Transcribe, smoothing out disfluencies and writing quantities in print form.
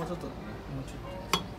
もうちょっとね、もうちょっと。